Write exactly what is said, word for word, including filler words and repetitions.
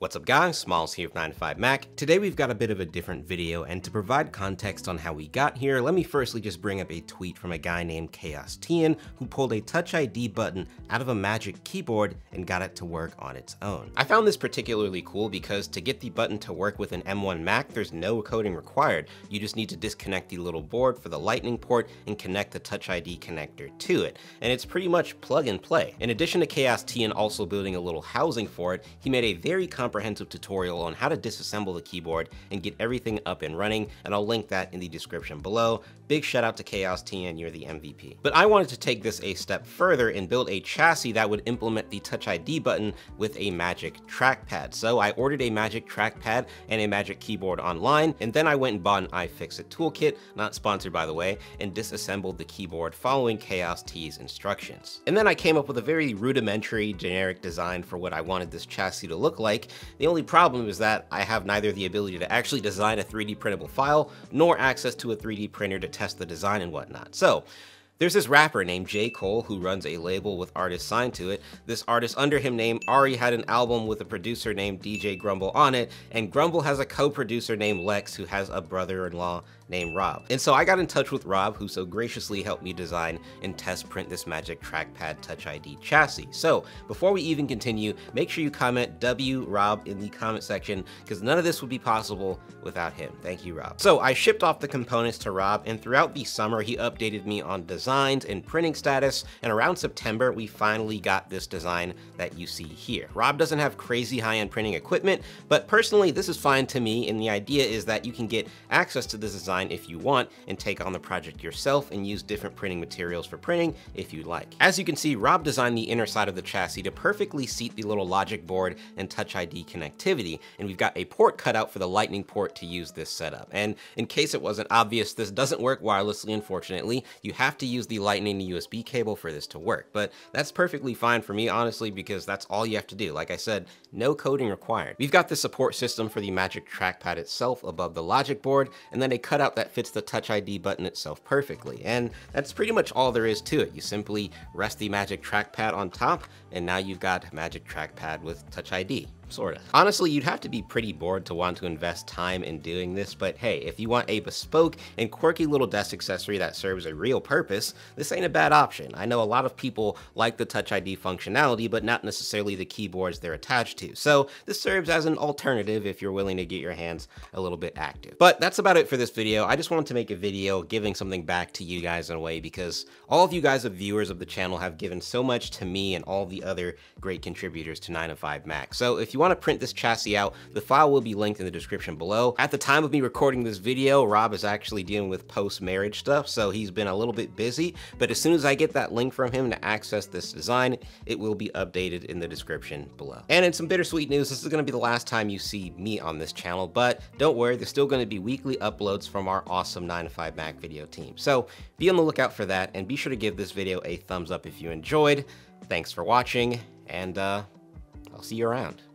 What's up guys, Smalls here from nine to five Mac. Today we've got a bit of a different video, and to provide context on how we got here, let me firstly just bring up a tweet from a guy named KhaosTian who pulled a Touch I D button out of a Magic Keyboard and got it to work on its own. I found this particularly cool because to get the button to work with an M one Mac, there's no coding required. You just need to disconnect the little board for the lightning port and connect the Touch I D connector to it. And it's pretty much plug and play. In addition to KhaosTian also building a little housing for it, he made a very comprehensive comprehensive tutorial on how to disassemble the keyboard and get everything up and running, and I'll link that in the description below. Big shout out to KhaosTian, you're the M V P. But I wanted to take this a step further and build a chassis that would implement the Touch I D button with a Magic Trackpad. So I ordered a Magic Trackpad and a Magic Keyboard online, and then I went and bought an iFixit toolkit, not sponsored by the way, and disassembled the keyboard following KhaosTian's instructions. And then I came up with a very rudimentary generic design for what I wanted this chassis to look like. The only problem is that I have neither the ability to actually design a three D printable file, nor access to a three D printer to test the design and whatnot. So there's this rapper named J. Cole who runs a label with artists signed to it. This artist under him named Ari had an album with a producer named D J Grumble on it, and Grumble has a co-producer named Lex who has a brother-in-law named Rob. And so I got in touch with Rob, who so graciously helped me design and test print this Magic Trackpad Touch I D chassis. So before we even continue, make sure you comment W Rob in the comment section, because none of this would be possible without him. Thank you, Rob. So I shipped off the components to Rob, and throughout the summer he updated me on design designs and printing status, and around September we finally got this design that you see here. Rob doesn't have crazy high-end printing equipment, but personally this is fine to me, and the idea is that you can get access to this design if you want and take on the project yourself and use different printing materials for printing if you like. As you can see, Rob designed the inner side of the chassis to perfectly seat the little logic board and Touch I D connectivity, and we've got a port cut out for the lightning port to use this setup. And in case it wasn't obvious, this doesn't work wirelessly, unfortunately. You have to use use the lightning to U S B cable for this to work, but that's perfectly fine for me, honestly, because that's all you have to do. Like I said, no coding required. We've got the support system for the Magic Trackpad itself above the logic board, and then a cutout that fits the Touch I D button itself perfectly. And that's pretty much all there is to it. You simply rest the Magic Trackpad on top, and now you've got Magic Trackpad with Touch I D. Sort of. Honestly, you'd have to be pretty bored to want to invest time in doing this, but hey, if you want a bespoke and quirky little desk accessory that serves a real purpose, this ain't a bad option. I know a lot of people like the Touch I D functionality, but not necessarily the keyboards they're attached to, so this serves as an alternative if you're willing to get your hands a little bit active. But that's about it for this video. I just wanted to make a video giving something back to you guys in a way, because all of you guys, the viewers of the channel, have given so much to me and all the other great contributors to nine to five Mac. So if you If you want to print this chassis out, the file will be linked in the description below. At the time of me recording this video, Rob is actually dealing with post-marriage stuff, so he's been a little bit busy, but as soon as I get that link from him to access this design, it will be updated in the description below. And in some bittersweet news, this is going to be the last time you see me on this channel, but don't worry, there's still going to be weekly uploads from our awesome nine to five Mac video team. So be on the lookout for that, and be sure to give this video a thumbs up if you enjoyed. Thanks for watching, and uh, I'll see you around.